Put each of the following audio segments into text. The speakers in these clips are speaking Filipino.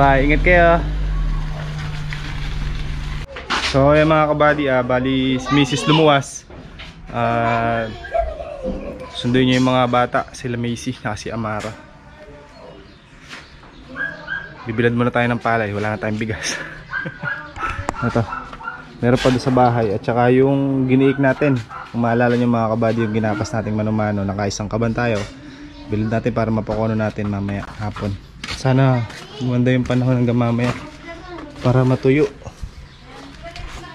Bye-bye. Ingat kayo. So, ayan mga kabady, bali Mrs. lumuwas. Sunduin niyo yung mga bata, sila Macy, si Amara. Bibilad muna tayo ng palay, wala na tayong bigas. Ito. Meron pa doon sa bahay at saka yung giniik natin. Kung maalala niyo mga kabady, yung ginapas nating manumano, nakaisang kaban tayo. Bilad natin para mapakuno natin mamaya hapon. Sana gumanda yung panahon hanggang mamaya para matuyo.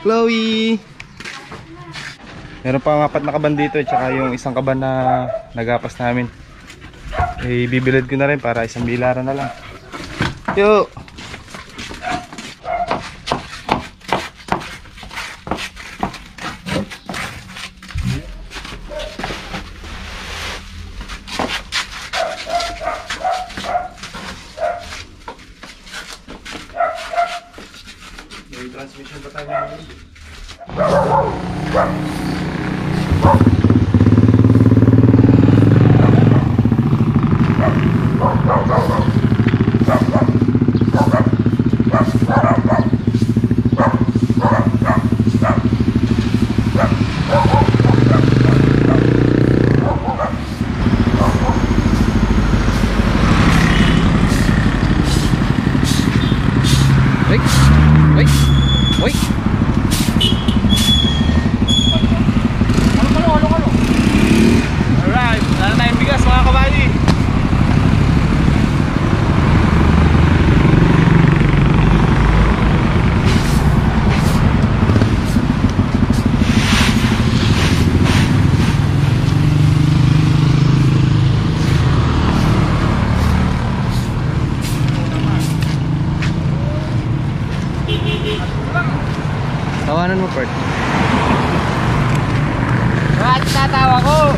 Chloe! Meron pa 4 na kaban dito at saka yung isang kaban na nagapas namin. Eh, bibilad ko na rin para isang bilaran na lang. Yo! Ginagawa ko.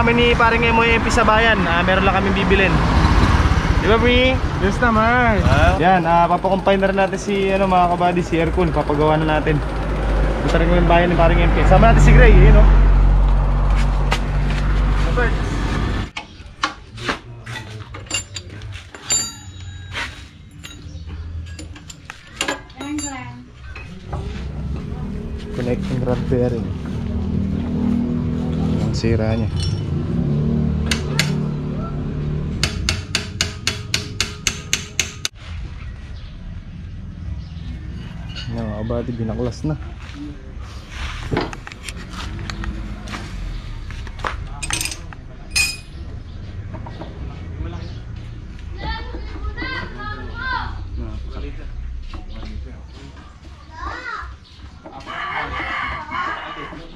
Kami ni Pareng MP sa bayan, meron lang kami bibilin. Di ba, Bri? Yes naman. Yan, papakumpay na rin natin si, mga kabady, si Erkun. Papagawa na natin. Punta rin kami ng bayan ni Pareng MP. Sama natin si Grey, yun o. Connecting rod bearing. Ang sira niya. Abadi binaklas na.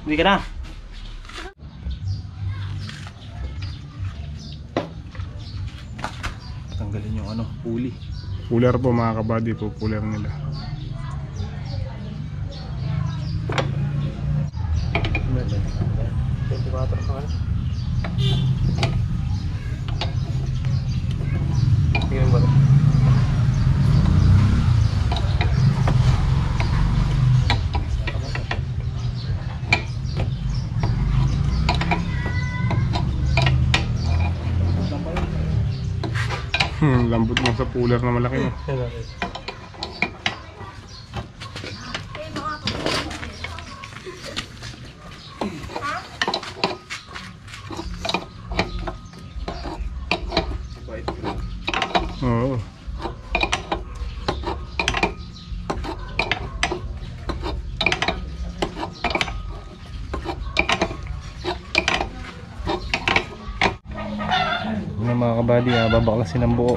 Hindi ka na. Tanggalin yung puli. Puler po mga kabady, pupuler nila. Lambot mo sa puller na malaki mo. Oo. Yung mga kabady, babaklasin ang buo.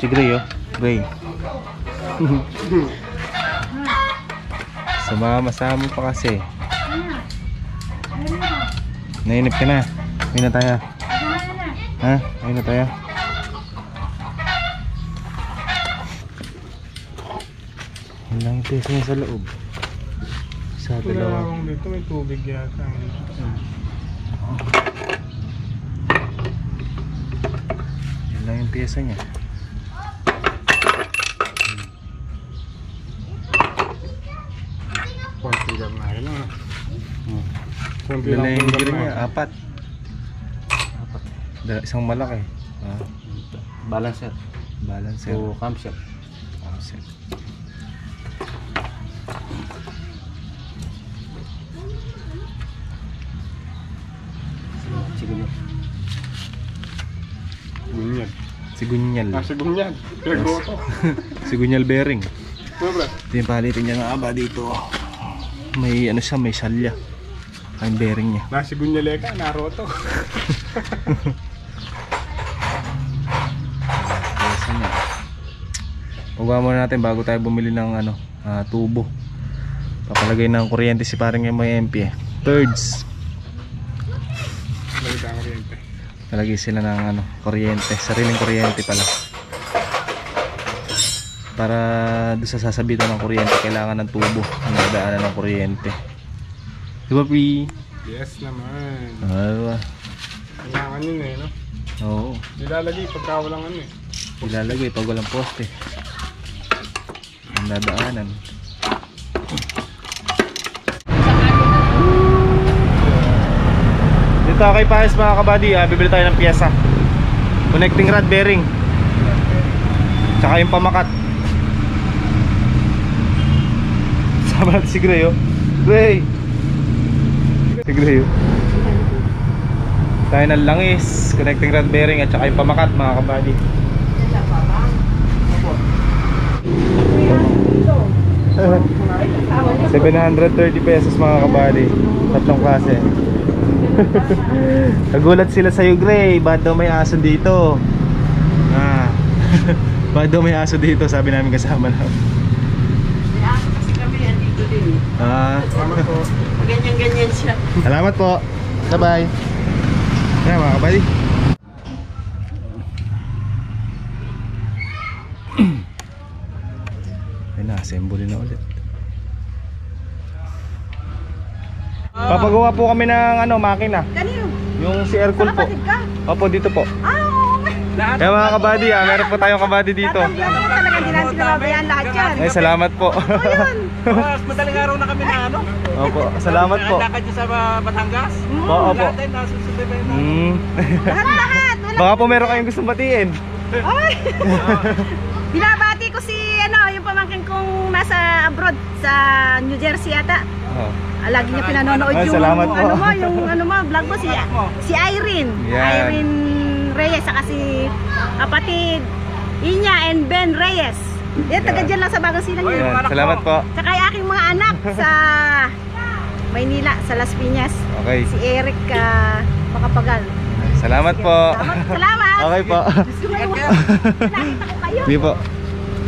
Si Grey, oh. Grey. Sumama-sama pa kasi. Nainip ka na. Ayun na tayo. Ha? Ayun na tayo. Yun lang ito yung sa loob. Sa dalawa. Dito may tubig yata. Yun lang yung pyesa niya. Dala yung giri niya, apat. Isang malaki. Balancer. Balancer. O camshaft. Camshaft. Sigunyal. Sigunyal. Sigunyal. Sigunyal. Sigunyal bearing. Ito yung palitin niya ng aba dito. May ano siya, may salya. Ang bearing niya. Nasigunyal eka, naroto. Huwag muna natin bago tayo bumili ng ano, tubo. Papalagay ng kuryente si Pareng MP. Thirds. Palagay sila ng ano, kuryente. Sariling kuryente pala. Para doon sa sasabitan ng kuryente, kailangan ng tubo. Ang nadaanan ng kuryente. Diba, Pi? Yes naman. Diba? Kailangan yun eh, no? Oo. Ilalagay pagka walang ano eh. Post. Ilalagay pag walang poste. Ang dadaanan. Dito kay Paes mga kabady, bibili tayo ng piyesa. Connecting rod bearing. Tsaka yung pamakat. Sama natin si Grey, oh. Grey! Siguro tayo ng langis, connecting rod bearing at saka yung pamakat mga kabady. ₱730 mga kabady, tatlong klase. Nagulat sila sa'yo, Grey, ba't daw may aso dito? Ba't daw may aso dito, sabi namin kasama lang. Salamat po. Ganyan-ganyan siya. Salamat po. Bye-bye. Kaya mga kabady. Ay na, assemble na ulit. Papagawa po kami ng ano, makina. Kanino? Yung si AIRCOOL po. Opo, dito po. Kaya mga kabady, meron po tayong kabady dito. Ay, salamat po. Mas madaling araw na kami na ano. Opo, salamat po. Nakakad nyo sa Batangas? Oo po. Lahat-lahat. Baka po meron kayong gustong batiin. Ay! Binabati ko si ano, yung pamangkin kong nasa abroad sa New Jersey yata. Lagi niya pinanonood yung ano mo, vlog mo, si Irene. Irene Reyes, saka si kapatid Inya and Ben Reyes. Yan, taga dyan lang sa Bagong Silang yun. Salamat po. Sa kaya aking mga anak sa Maynila, sa Las Piñas. Okay. Si Eric Makapagal. Salamat po. Salamat. Okay po. Gusto mo yung nakita ko kayo. Hindi po.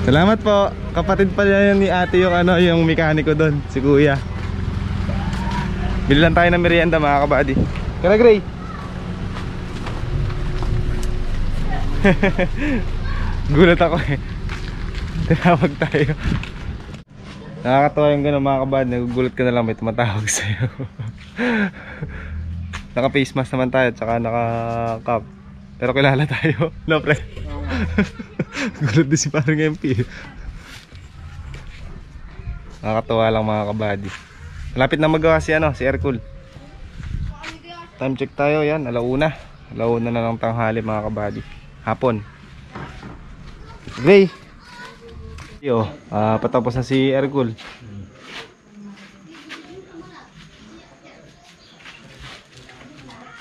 Salamat po. Kapatid pa yan ni ate yung ano, yung mekaniko doon. Si Kuya. Bili lang tayo ng merienda mga kabady. Kaya Grey. Gulat ako eh. Tinawag tayo. Nakakatawa yung gano'n mga kabad. Nagugulat ka na lang may tumatawag sa'yo. Naka face mask naman tayo. Tsaka naka cap. Pero kilala tayo. No plan. Gulat din si Pareng MP. Nakakatawa lang mga kabady. Malapit na magawa si ano, si AIRCOOL. Time check tayo yan, alauna. Alauna na ng tanghali mga kabady. Hapon. Grey. Yo, patapos na si AIRCOOL.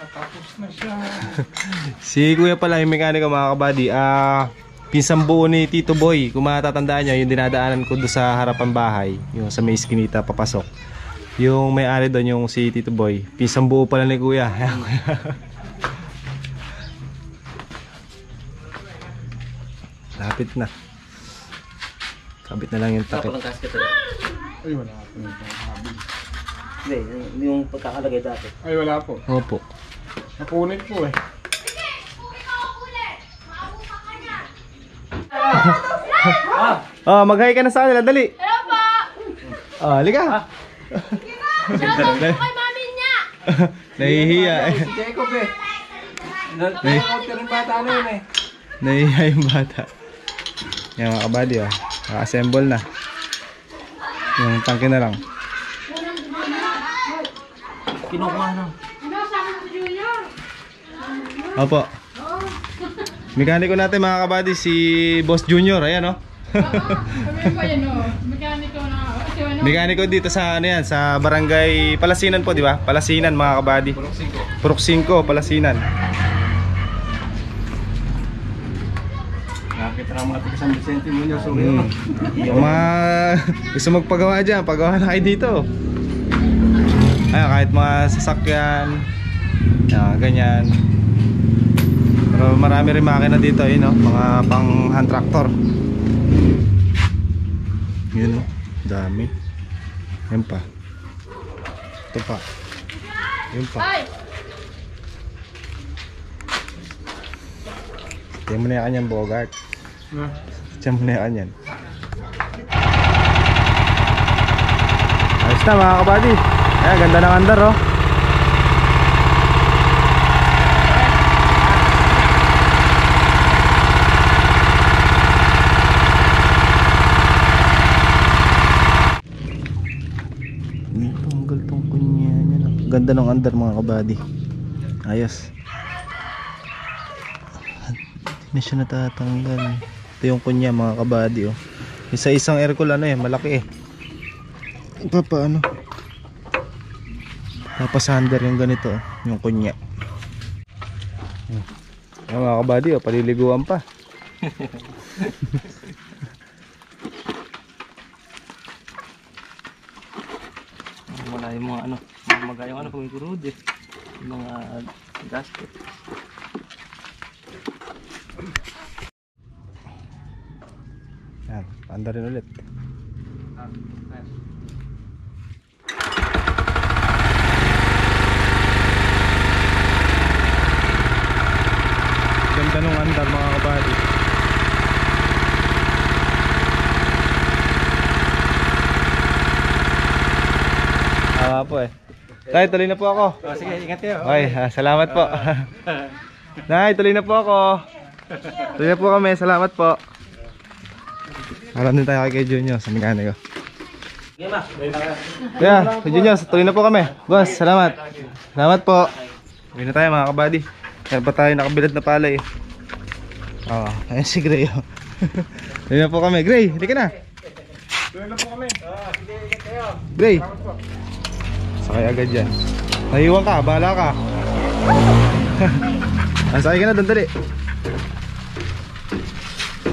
Patapos na siya. Si Kuya pala yung mekaniko mga kabady. Pinsang buo ni Tito Boy, kung matatandaan nyo, yung dinadaanan ko doon sa harapan bahay, yung sa may iskinita papasok. Yung may-ari doon yung si Tito Boy, pinsang buo pala ni Kuya. Lapit na. Kabit na lang yung takip. Ay, wala po. Hindi, yung pagkakalagay dati. Ay, wala po. Opo. Napunit po eh. Mag-hi ka na sa kanila, dali. Hello po. Halika. Shoutout po kay mami niya. Nahihiya eh. Si Jacob eh. Nahihiya yung bata na yun eh. Nahihiya yung bata. Yan mga kabady oh. Naka-assemble na. Yung tangke na lang. Kinukuha na. Ano, sabi ko junior. Opo. Mekaniko natin mga kabady si Boss Junior, ayan oh. Mekaniko dito sa ano yan, sa barangay Palasinan po, di ba? Palasinan mga kabady. Purok 5, Palasinan. Nakikita mo natin sa San Vicente Junior, so yun. Gusto magpagawa dyan, pagawa na kayo dito. Ayan, kahit mga sasakyan, ayan, ganyan. Pero marami rin makina dito eh, no? Mga pang hand tractor. Yun o, dami. Yan pa. Ito pa. Yun pa. Tiyan mo na yung kanyan, Bogart. Tiyan mo na yung kanyan. Ayos na mga kabady. Ayan, ganda ng andar oh. Ganda ng andar mga kabady. Ayos. Hindi na siya natatanggal. Ito yung kunya mga kabady oh. Isa-isang AIRCOOL ano eh, malaki eh. Papaano? Papasander yung ganito oh, yung kunya. Ayan mga kabady oh, paliliguan pa. Wala yung mga ano, magayang ano kung kurud eh, mga gasket. Yan, paanda rin ulit. Ganda nung andar mga kabady. Tama po eh. Tay, tuloy na po ako. Oh, sige, ingat kayo. Okay, salamat po. Nay, tuloy na po ako. Tuloy na po kami, salamat po. Alam din tayo kay Junios, sa mekaniko. Sige ma. Yeah, Junios, tuloy na po kami. Boss, salamat. Salamat po. Tuloy na tayo mga kabady. Kaya pa tayo nakabilad na palay eh. Oo, oh, ayun si Grey. Tuloy na po kami. Grey, hindi ka na. Tuloy na po kami. Sige, ingat kayo. Grey. Sakay agad dyan. Naiiwan ka, bahala ka. Sakay ka na, dandali.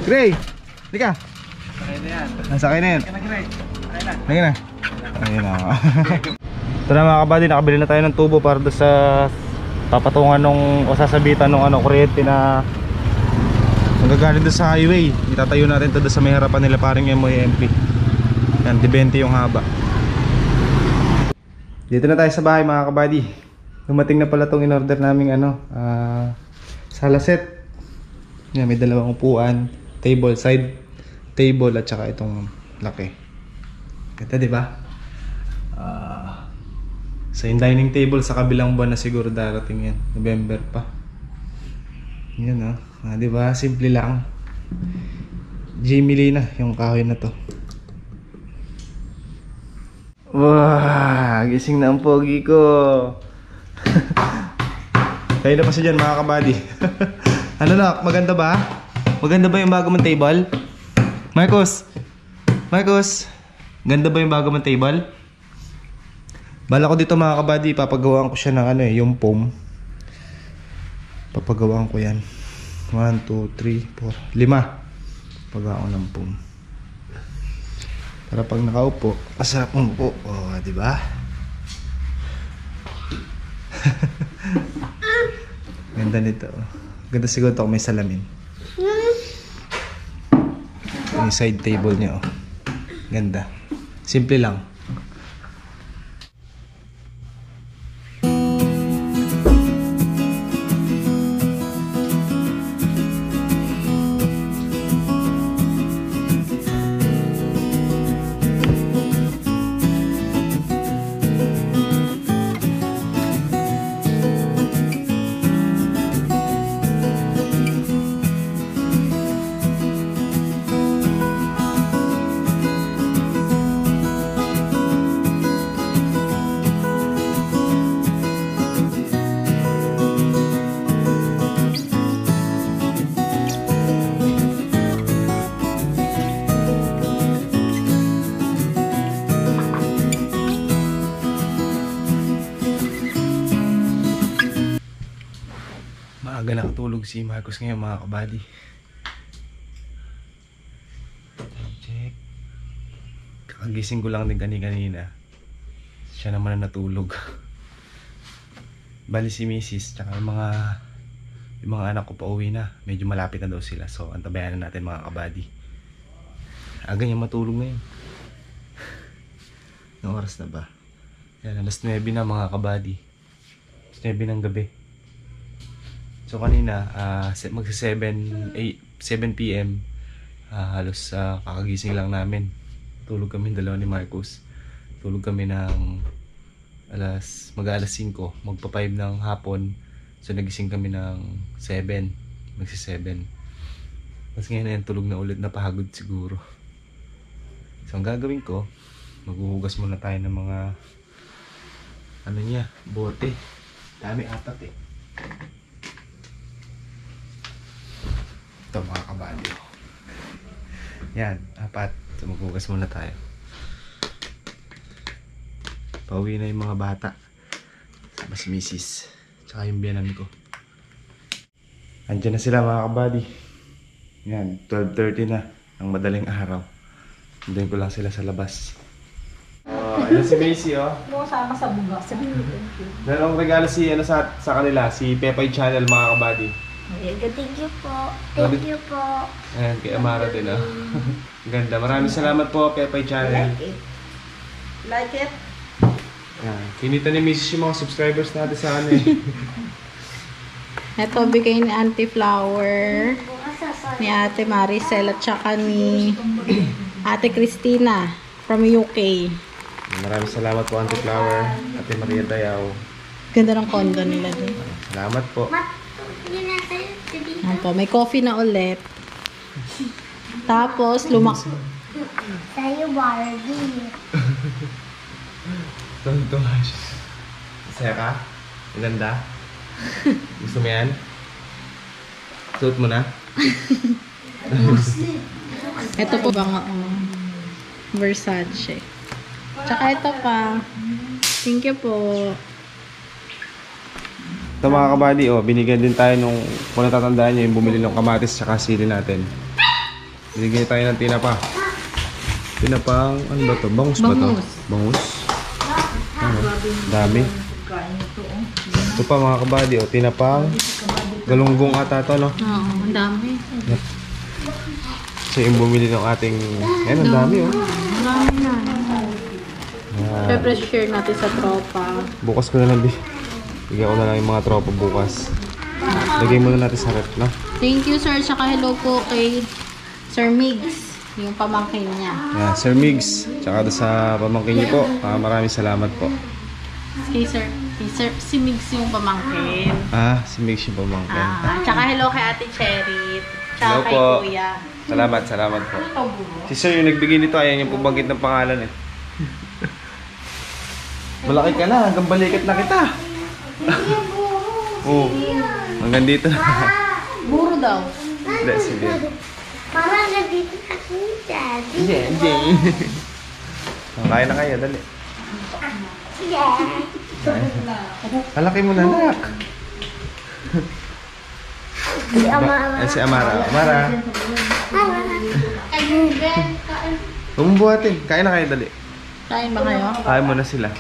Grey! Hindi ka! Sakay na yan. Sakay na yan. Sakay na. Sakay na. Ito na mga kabady, nakabili na tayo ng tubo para doon sa papatungan nung o sasabitan nung ano, kuryente na magagaling doon sa highway. Itatayo natin ito doon sa may harapan nila Pareng MP. Yan, D20 yung haba. Dito na tayo sa bahay mga kabady. Dumating na pala tong in-order naming ano, sala set. Yan, may dalawang upuan, table, side table at saka itong laki. Ganda, di ba? So yung dining table sa kabilang buwan na siguro darating yan. November pa. Yan o. Di ba? Simple lang. Jimmy na yung kahoy na to. Wow! Gising na ang pogi ko. Kayo na pa siya dyan mga kabady. Ano na? Maganda ba? Maganda ba yung bago mong table? Marcos! Marcos! Ganda ba yung bago mong table? Bala ko dito mga kabady, papagawaan ko siya ng ano eh, yung foam. Papagawaan ko yan. 1, 2, 3, 4, 5. Papagawaan ko ng foam. Para pag nakaupo, masarap umupo. O, diba? Ganda nito. Ganda siguro ito kung may salamin. Yung side table niya. Ganda. Simple lang. Nakatulog si Marcos ngayon mga kabady. Check. Kakagising ko lang din kanina. Siya naman na natulog. Bali si Mrs. Tsaka yung mga anak ko pa uwi na. Medyo malapit na daw sila. So antabayan na natin mga kabady. Aga niya matulog ngayon. Anong oras na ba? Yan, alas 9 na mga kabady. Alas 9 ng gabi. So kanina, magsa 7 p.m. Halos kakagising lang namin. Tulog kami dalawa ni Marcos. Tulog kami ng mag-alas 5, magpa 5 ng hapon. So nagising kami ng 7, magsa 7. Mas ngayon ay tulog na ulit, napahagod siguro. So ang gagawin ko, maghuhugas muna tayo ng mga bote. Dami atat eh. Ito mga kabady. Yan, apat. So maghugas muna tayo. Pauwi na yung mga bata. Sama si Mrs. Tsaka yung biyanan ko. Andiyan na sila mga kabady. Yan, 12:30 na. Ang madaling araw. Andiyan ko lang sila sa labas. Ayan si Macy oh. Sama sa bugas. Meron akong regalo si, sa kanila. Si Pepe channel mga kabady. Thank you po. Thank you po. Ayan, kay Amara din oh. Ganda. Maraming salamat po, Pepe Channel. Like it. Like it. Ayan. Kinita ni Mrs. yung mga subscribers natin sa ano eh. Ito, bigay ni Anti Flower, ni Ate Maricel, at saka ni Ate Christina from UK. Maraming salamat po, Anti Flower. Ate Maria Dayaw. Ganda ng condo nila din. Salamat po. Ayan po, may coffee na ulit. Tapos, Tayo, Barbie. Tuntunga siya. Masaya ka? Maganda? Gusto mo yan? Suot mo na? Ito po bang Versace. Tsaka ito pa. Thank you po. Ito mga kabady, oh, binigyan din tayo nung, kung natatandaan nyo, yung bumili ng kamatis tsaka sili natin. Binigyan tayo ng tinapa. Tinapang, ano ba ito? Bangus ba ito? Bangus? Ano? Dami. Ito pa mga kabady, oh, tinapang, galunggong ata ito, no? Oo, ang dami. So yung bumili ng ating, ayun, ang dami, oh. Marami na. Siyempre share natin sa tropa. Bukas ko na lang, bigyan ko na lang yung mga tropa bukas. Lagay muna natin sa ref, no? Thank you, sir. Tsaka hello po kay Sir Migs, yung pamangkin niya. Yeah, Sir Migs, tsaka sa pamangkin niyo po. Maraming salamat po. Okay, sir. Sir, si Migs yung pamangkin. Ah, si Migs yung pamangkin. Ah, tsaka hello kay Ate Cherith. Tsaka hello kay po. Kuya. Salamat, salamat po. Si sir yung nagbigay nito, ayan yung pumagit ng pangalan eh. Malaki ka na, hanggang balikat na kita. Oo, hanggang dito na. Buro daw. Let's see. Parang nandito na kita. Yeah, yeah. Kaya na kayo, dali. Yeah. Malaki mo na, anak. Ayan si Amara. Amara. Bumubuhatin. Kain na kayo, dali. Kain ba kayo? Kain muna sila.